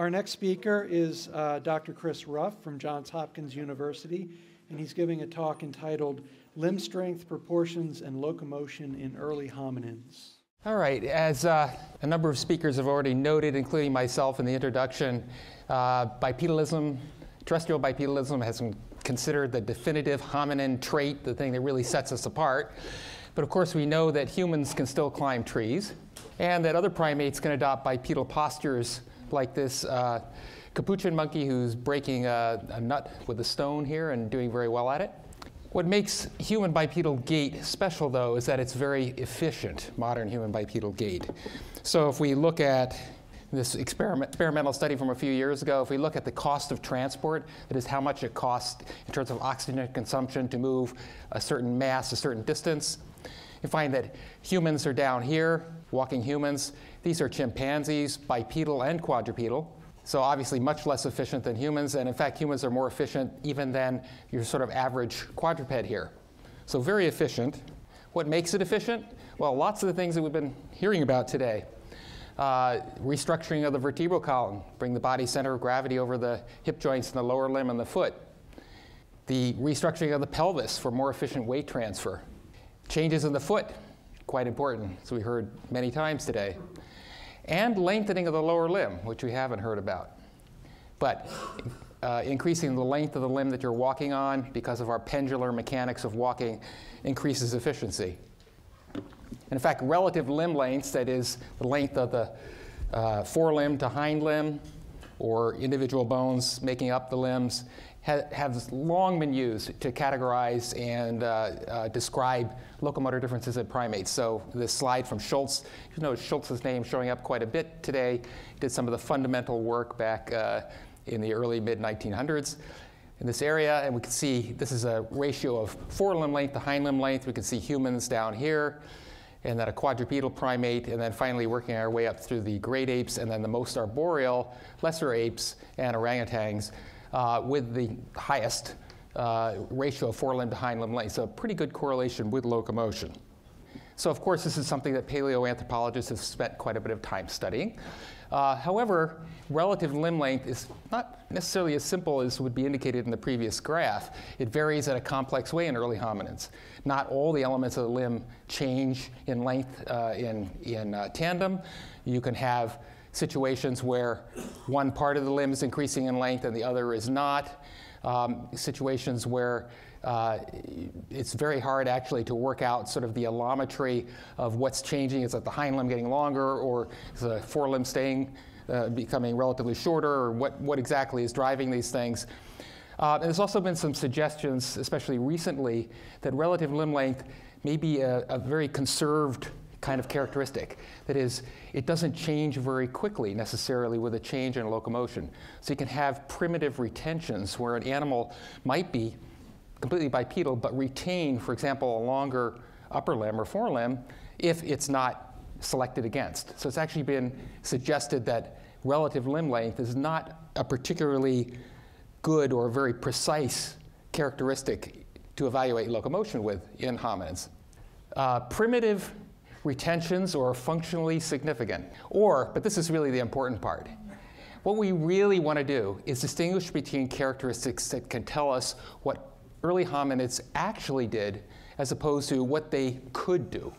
Our next speaker is Dr. Chris Ruff from Johns Hopkins University, and he's giving a talk entitled Limb Strength, Proportions, and Locomotion in Early Hominins. All right, as a number of speakers have already noted, including myself in the introduction, bipedalism, terrestrial bipedalism has been considered the definitive hominin trait, the thing that really sets us apart. But of course, we know that humans can still climb trees, and that other primates can adopt bipedal postures like this capuchin monkey who's breaking a nut with a stone here and doing very well at it. What makes human bipedal gait special, though, is that it's very efficient, modern human bipedal gait. So if we look at this experimental study from a few years ago, if we look at the cost of transport, that is how much it costs in terms of oxygen consumption to move a certain mass a certain distance, you find that humans are down here, walking humans. These are chimpanzees, bipedal and quadrupedal. So obviously much less efficient than humans, and in fact humans are more efficient even than your sort of average quadruped here. So very efficient. What makes it efficient? Well, lots of the things that we've been hearing about today. Restructuring of the vertebral column, bring the body center of gravity over the hip joints and the lower limb and the foot. The restructuring of the pelvis for more efficient weight transfer. Changes in the foot, quite important, as we heard many times today. And lengthening of the lower limb, which we haven't heard about. But increasing the length of the limb that you're walking on because of our pendular mechanics of walking increases efficiency. And in fact, relative limb lengths, that is the length of the forelimb to hind limb or individual bones making up the limbs, have long been used to categorize and describe locomotor differences in primates. So this slide from Schultz, you know, Schultz's name showing up quite a bit today, did some of the fundamental work back in the early mid-1900s in this area. And we can see this is a ratio of forelimb length to hind limb length. We can see humans down here, and then a quadrupedal primate, and then finally working our way up through the great apes, and then the most arboreal, lesser apes, and orangutans, with the highest ratio of forelimb to hind limb length. So a pretty good correlation with locomotion. So of course, this is something that paleoanthropologists have spent quite a bit of time studying. However, relative limb length is not necessarily as simple as would be indicated in the previous graph. It varies in a complex way in early hominins. Not all the elements of the limb change in length in tandem. You can have situations where one part of the limb is increasing in length and the other is not. Situations where it's very hard actually to work out sort of the allometry of what's changing. Is it the hind limb getting longer, or is the forelimb staying, becoming relatively shorter, or what exactly is driving these things? And there's also been some suggestions, especially recently, that relative limb length may be a very conserved kind of characteristic. That is, it doesn't change very quickly necessarily with a change in locomotion. So you can have primitive retentions where an animal might be completely bipedal but retain, for example, a longer upper limb or forelimb if it's not selected against. So it's actually been suggested that relative limb length is not a particularly good or very precise characteristic to evaluate locomotion with in hominins. Primitive retentions are functionally significant, but this is really the important part. What we really want to do is distinguish between characteristics that can tell us what early hominids actually did as opposed to what they could do,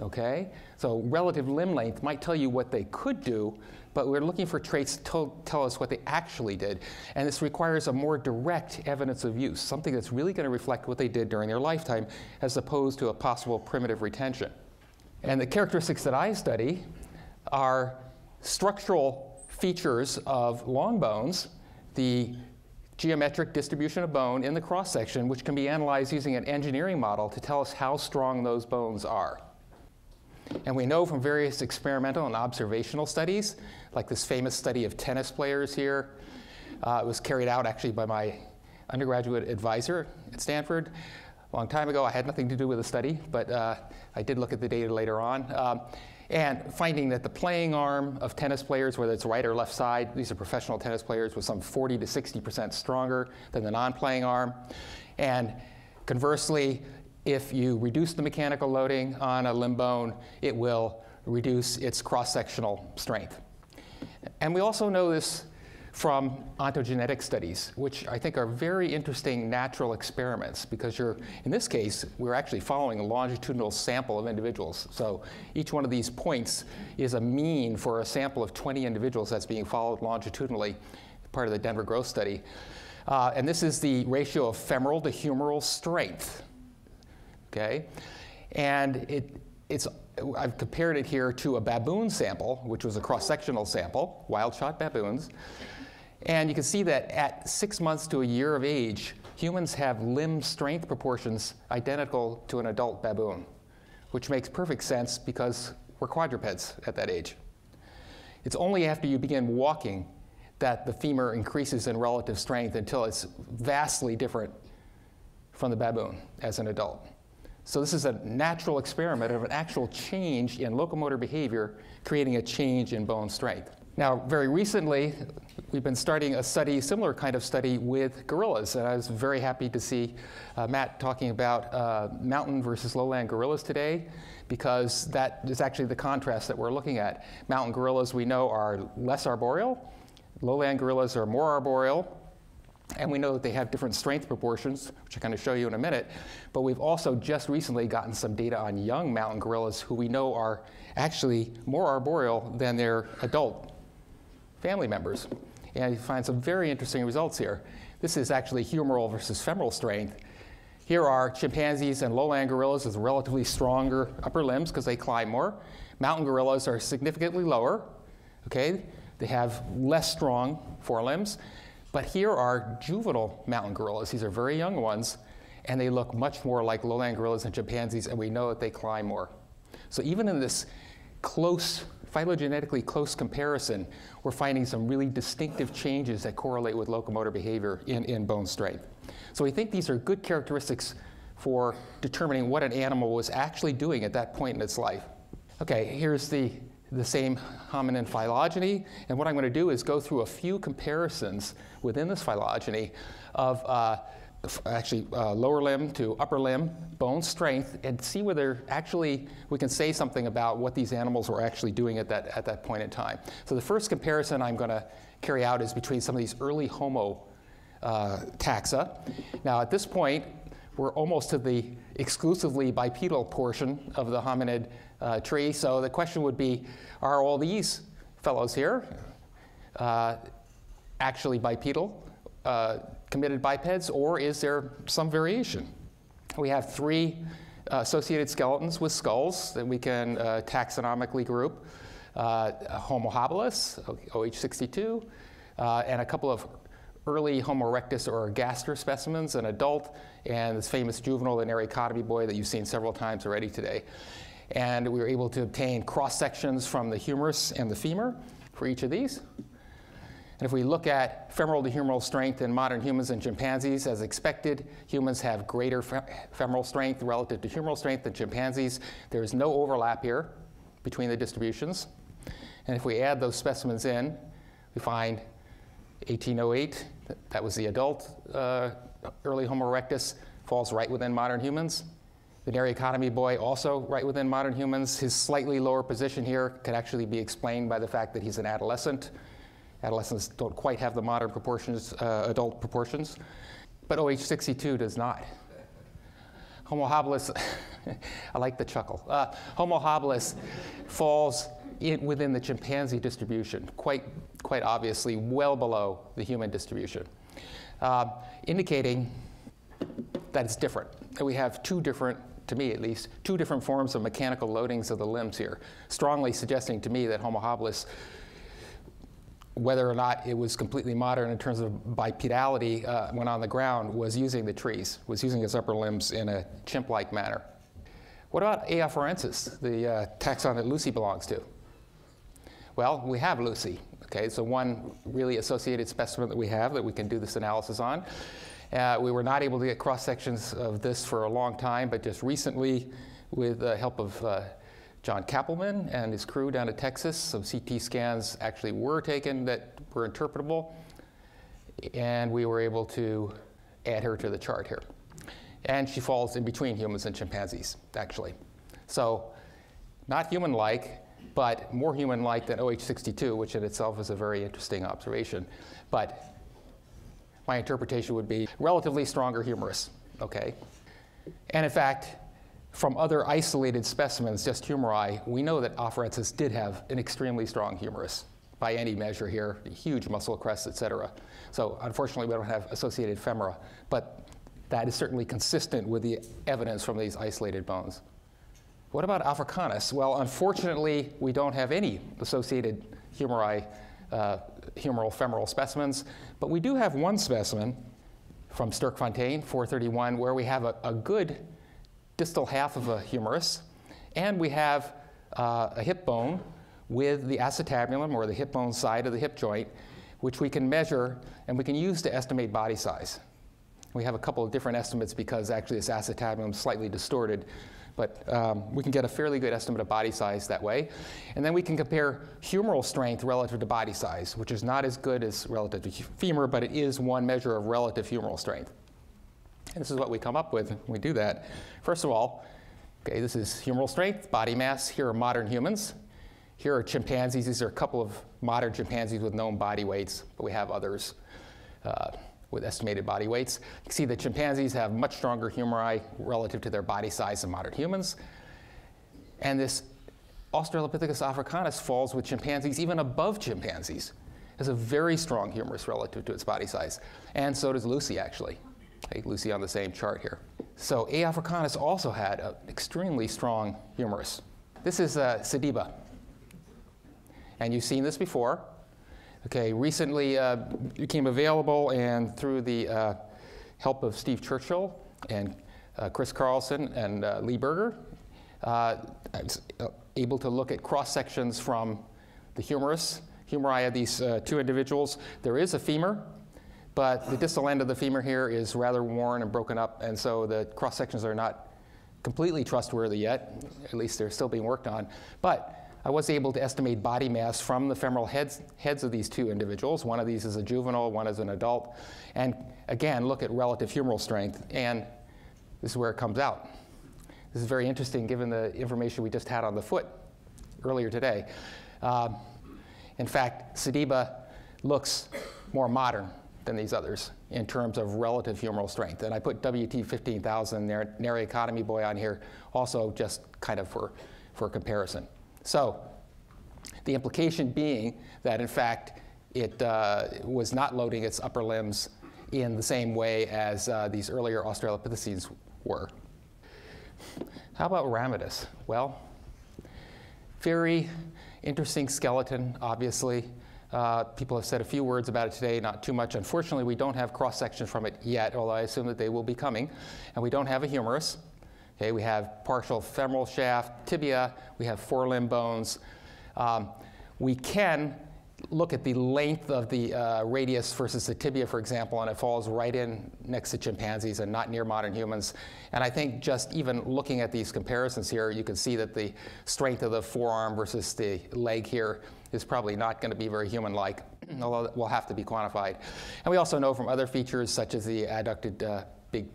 okay? So relative limb length might tell you what they could do, but we're looking for traits to tell us what they actually did. And this requires a more direct evidence of use, something that's really going to reflect what they did during their lifetime as opposed to a possible primitive retention. And the characteristics that I study are structural features of long bones, the geometric distribution of bone in the cross-section, which can be analyzed using an engineering model to tell us how strong those bones are. And we know from various experimental and observational studies, like this famous study of tennis players here. It was carried out actually by my undergraduate advisor at Stanford a long time ago. I had nothing to do with the study, but I did look at the data later on. And finding that the playing arm of tennis players, whether it's right or left side, these are professional tennis players, was some 40 to 60% stronger than the non-playing arm. And conversely, if you reduce the mechanical loading on a limb bone, it will reduce its cross-sectional strength. And we also know this from ontogenetic studies, which I think are very interesting natural experiments, because you're, in this case, we're actually following a longitudinal sample of individuals. So each one of these points is a mean for a sample of 20 individuals that's being followed longitudinally, part of the Denver growth study. And this is the ratio of femoral to humeral strength, okay? And I've compared it here to a baboon sample, which was a cross-sectional sample, wild-shot baboons. And you can see that at 6 months to a year of age, humans have limb strength proportions identical to an adult baboon, which makes perfect sense because we're quadrupeds at that age. It's only after you begin walking that the femur increases in relative strength until it's vastly different from the baboon as an adult. So this is a natural experiment of an actual change in locomotor behavior, creating a change in bone strength. Now, very recently, we've been starting a study, similar kind of study, with gorillas. And I was very happy to see Matt talking about mountain versus lowland gorillas today, because that is actually the contrast that we're looking at. Mountain gorillas, we know, are less arboreal. Lowland gorillas are more arboreal. And we know that they have different strength proportions, which I'm going to show you in a minute. But we've also just recently gotten some data on young mountain gorillas, who we know are actually more arboreal than their adult family members. And you find some very interesting results here. This is actually humeral versus femoral strength. Here are chimpanzees and lowland gorillas with relatively stronger upper limbs because they climb more. Mountain gorillas are significantly lower. Okay, they have less strong forelimbs. But here are juvenile mountain gorillas. These are very young ones, and they look much more like lowland gorillas and chimpanzees, and we know that they climb more. So even in this close, phylogenetically close comparison, we're finding some really distinctive changes that correlate with locomotor behavior in bone strength. So we think these are good characteristics for determining what an animal was actually doing at that point in its life. Okay, here's the same hominin phylogeny. And what I'm going to do is go through a few comparisons within this phylogeny of lower limb to upper limb bone strength, and see whether actually we can say something about what these animals were actually doing at that point in time. So the first comparison I'm going to carry out is between some of these early Homo taxa. Now at this point, we're almost to the exclusively bipedal portion of the hominid tree. So the question would be, are all these fellows here actually bipedal, committed bipeds, or is there some variation? We have three associated skeletons with skulls that we can taxonomically group. Homo habilis, OH62, and a couple of early Homo erectus or gaster specimens, an adult, and this famous juvenile, the Nariokotome boy that you've seen several times already today. And we were able to obtain cross-sections from the humerus and the femur for each of these. And if we look at femoral to humeral strength in modern humans and chimpanzees, as expected, humans have greater femoral strength relative to humeral strength than chimpanzees. There is no overlap here between the distributions. And if we add those specimens in, we find 1808, that was the adult early Homo erectus, falls right within modern humans. The Nariokotome boy also right within modern humans. His slightly lower position here could actually be explained by the fact that he's an adolescent. Adolescents don't quite have the modern proportions, adult proportions. But OH62 does not. Homo habilis, I like the chuckle. Homo habilis falls within the chimpanzee distribution, quite obviously well below the human distribution, indicating that it's different. And we have two different, to me at least, two different forms of mechanical loadings of the limbs here, strongly suggesting to me that Homo habilis, whether or not it was completely modern in terms of bipedality when on the ground, was using the trees, was using its upper limbs in a chimp-like manner. What about Afarensis, the taxon that Lucy belongs to? Well, we have Lucy. Okay, so one really associated specimen that we have that we can do this analysis on. We were not able to get cross-sections of this for a long time, but just recently, with the help of John Kappelman and his crew down in Texas, some CT scans actually were taken that were interpretable, and we were able to add her to the chart here. And she falls in between humans and chimpanzees, actually. So not human-like, but more human-like than OH62, which in itself is a very interesting observation. But my interpretation would be relatively stronger humerus, okay? And in fact, from other isolated specimens, just humeri, we know that afarensis did have an extremely strong humerus by any measure here, huge muscle crests, et cetera. So unfortunately, we don't have associated femora, but that is certainly consistent with the evidence from these isolated bones. What about africanus? Well, unfortunately, we don't have any associated humeri, humeral femoral specimens, but we do have one specimen from Sterkfontein, 431, where we have a good distal half of a humerus, and we have a hip bone with the acetabulum, or the hip bone side of the hip joint, which we can measure and we can use to estimate body size. We have a couple of different estimates because actually this acetabulum is slightly distorted, but we can get a fairly good estimate of body size that way. And then we can compare humeral strength relative to body size, which is not as good as relative to femur, but it is one measure of relative humeral strength. And this is what we come up with when we do that. First of all, okay, this is humeral strength, body mass. Here are modern humans. Here are chimpanzees. These are a couple of modern chimpanzees with known body weights, but we have others with estimated body weights. You can see the chimpanzees have much stronger humeri relative to their body size than modern humans. And this Australopithecus africanus falls with chimpanzees, even above chimpanzees. It has a very strong humerus relative to its body size. And so does Lucy, actually. Hey, Lucy on the same chart here. So A. africanus also had an extremely strong humerus. This is sediba. And you've seen this before. Okay, recently became available, and through the help of Steve Churchill and Chris Carlson and Lee Berger, I was able to look at cross sections from the humerus, humeri of these two individuals. There is a femur, but the distal end of the femur here is rather worn and broken up, and so the cross sections are not completely trustworthy yet. At least they're still being worked on. But I was able to estimate body mass from the femoral heads of these two individuals. One of these is a juvenile, one is an adult. And again, look at relative humeral strength. And this is where it comes out. This is very interesting given the information we just had on the foot earlier today. In fact, sediba looks more modern than these others in terms of relative humeral strength. And I put WT15000 Nariokotome boy on here also just kind of for comparison. So the implication being that, in fact, it was not loading its upper limbs in the same way as these earlier Australopithecines were. How about ramidus? Well, very interesting skeleton, obviously. People have said a few words about it today, not too much. Unfortunately, we don't have cross sections from it yet, although I assume that they will be coming. And we don't have a humerus. Okay, we have partial femoral shaft, tibia. We have forelimb bones. We can look at the length of the radius versus the tibia, for example, and it falls right in next to chimpanzees and not near modern humans. And I think just even looking at these comparisons here, you can see that the strength of the forearm versus the leg here is probably not going to be very human-like, although it will have to be quantified. And we also know from other features, such as the abducted big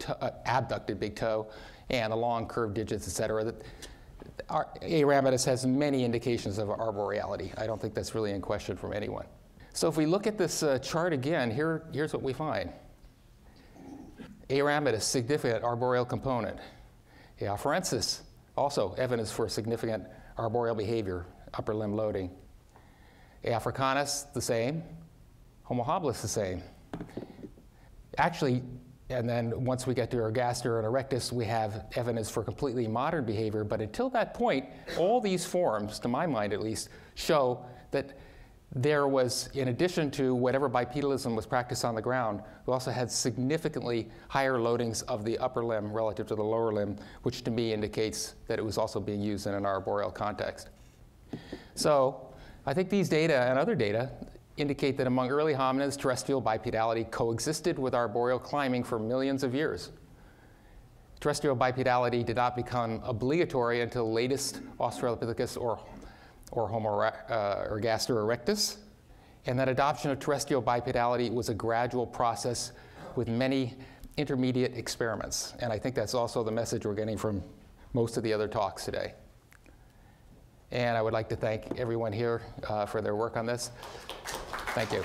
toe and the long curved digits, et cetera, that A. ramidus has many indications of arboreality. I don't think that's really in question from anyone. So if we look at this chart again, here's what we find. A. ramidus, significant arboreal component. A. afarensis, also evidence for significant arboreal behavior, upper limb loading. A. africanus, the same. Homo habilis, the same. Actually, and then once we get to ergaster and erectus, we have evidence for completely modern behavior. But until that point, all these forms, to my mind at least, show that there was, in addition to whatever bipedalism was practiced on the ground, we also had significantly higher loadings of the upper limb relative to the lower limb, which to me indicates that it was also being used in an arboreal context. So I think these data and other data indicate that among early hominids, terrestrial bipedality coexisted with arboreal climbing for millions of years. Terrestrial bipedality did not become obligatory until the latest Australopithecus or Homo ergaster erectus, and that adoption of terrestrial bipedality was a gradual process with many intermediate experiments. And I think that's also the message we're getting from most of the other talks today. And I would like to thank everyone here for their work on this. Thank you.